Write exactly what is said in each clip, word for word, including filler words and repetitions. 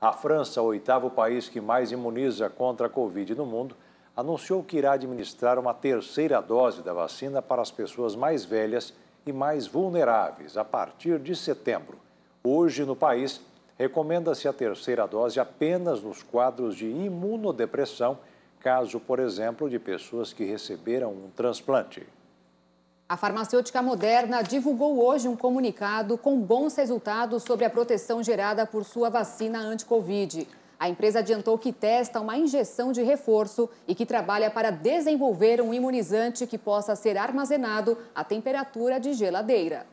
A França, o oitavo país que mais imuniza contra a Covid no mundo, anunciou que irá administrar uma terceira dose da vacina para as pessoas mais velhas e mais vulneráveis a partir de setembro. Hoje, no país, recomenda-se a terceira dose apenas nos quadros de imunodepressão, caso, por exemplo, de pessoas que receberam um transplante. A farmacêutica Moderna divulgou hoje um comunicado com bons resultados sobre a proteção gerada por sua vacina anti-Covid. A empresa adiantou que testa uma injeção de reforço e que trabalha para desenvolver um imunizante que possa ser armazenado à temperatura de geladeira.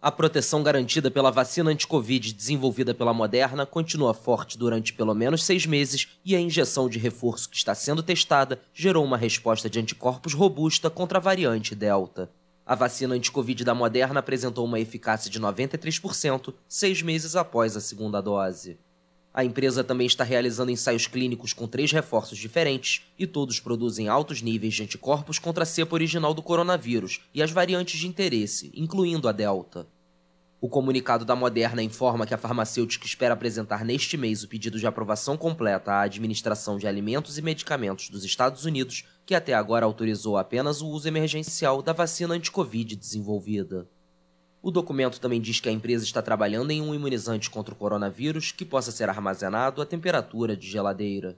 A proteção garantida pela vacina anti-Covid desenvolvida pela Moderna continua forte durante pelo menos seis meses e a injeção de reforço que está sendo testada gerou uma resposta de anticorpos robusta contra a variante Delta. A vacina anti-Covid da Moderna apresentou uma eficácia de noventa e três por cento seis meses após a segunda dose. A empresa também está realizando ensaios clínicos com três reforços diferentes e todos produzem altos níveis de anticorpos contra a cepa original do coronavírus e as variantes de interesse, incluindo a Delta. O comunicado da Moderna informa que a farmacêutica espera apresentar neste mês o pedido de aprovação completa à Administração de Alimentos e Medicamentos dos Estados Unidos, que até agora autorizou apenas o uso emergencial da vacina anti-Covid desenvolvida. O documento também diz que a empresa está trabalhando em um imunizante contra o coronavírus que possa ser armazenado à temperatura de geladeira.